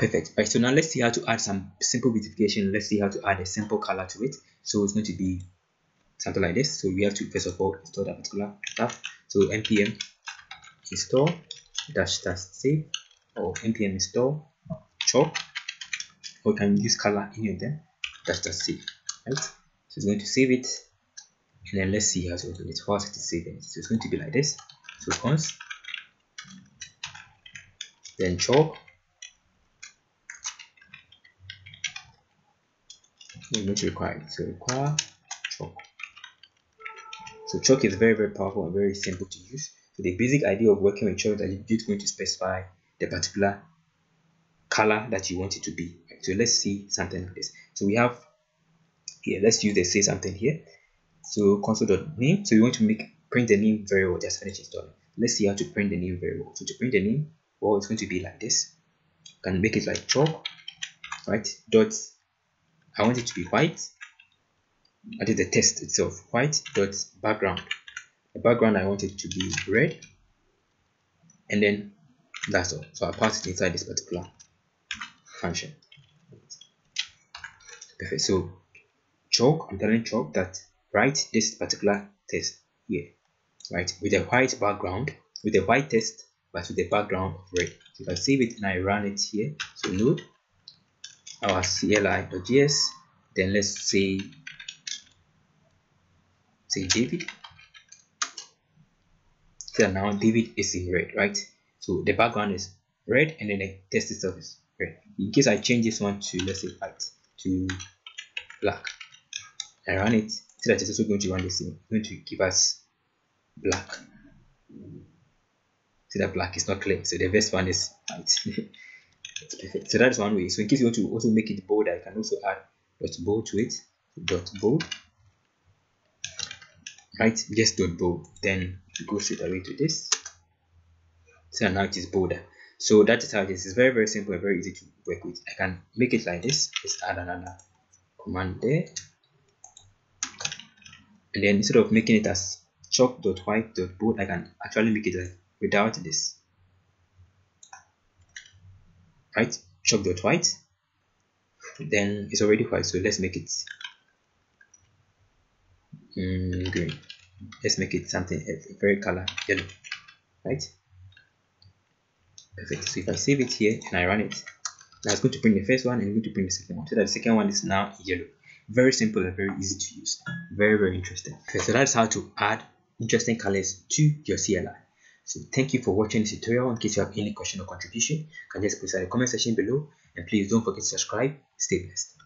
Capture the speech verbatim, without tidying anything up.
Perfect. All right, so now let's see how to add some simple beautification. Let's see how to add a simple color to it. So it's going to be something like this. So we have to first of all install that particular tab. So npm install dash dash save or npm install chalk, or you can use color any of them, dash dash save. Right? So it's going to save it, and then let's see how to do it. How it is saving. So it's going to be like this. So const then chalk. We're going to require it. So require chalk. So chalk is very very powerful and very simple to use. So the basic idea of working with chalk is that you're just going to specify the particular color that you want it to be. So let's see something like this. So we have here. Let's use the say something here. So console.name. So you want to make print the name variable. Just finish installing. Let's see how to print the name variable. So to print the name, well, it's going to be like this. You can make it like chalk, right? Dot. I want it to be white. That is the text itself. White dot background. The background I want it to be red, and then that's all. So I pass it inside this particular function. Perfect. So chalk, I'm telling chalk that write this particular text here, right, with a white background, with a white text, but with the background of red. So if I save it and I run it here, so node our C L I dot J S, then let's say say David. So now David is in red, right? So the background is red and then the text itself is red. In case I change this one to, let's say, white to black, I run it, so that it's also going to run the same. It's going to give us black. So that black is not clear, so the best one is white. It's perfect. So that's one way. So in case you want to also make it bold, I can also add dot bold to it. Dot bold, right? Yes, dot bold. Then go straight away to this. So now it is bolder. So that is how it is. It's very very simple and very easy to work with. I can make it like this. Let's add another command there, and then instead of making it as chalk dot white dot bold, I can actually make it like without this. Right, chalk dot white, then it's already white, so let's make it mm, green. Let's make it something a very color yellow, right? Perfect. So if I save it here and I run it, now it's going to print the first one and it's going to print the second one, so that the second one is now yellow. Very simple and very easy to use. Very very interesting. Okay, so that's how to add interesting colors to your C L I. So thank you for watching this tutorial. In case you have any question or contribution, you can just post it in the comment section below. And please don't forget to subscribe. Stay blessed.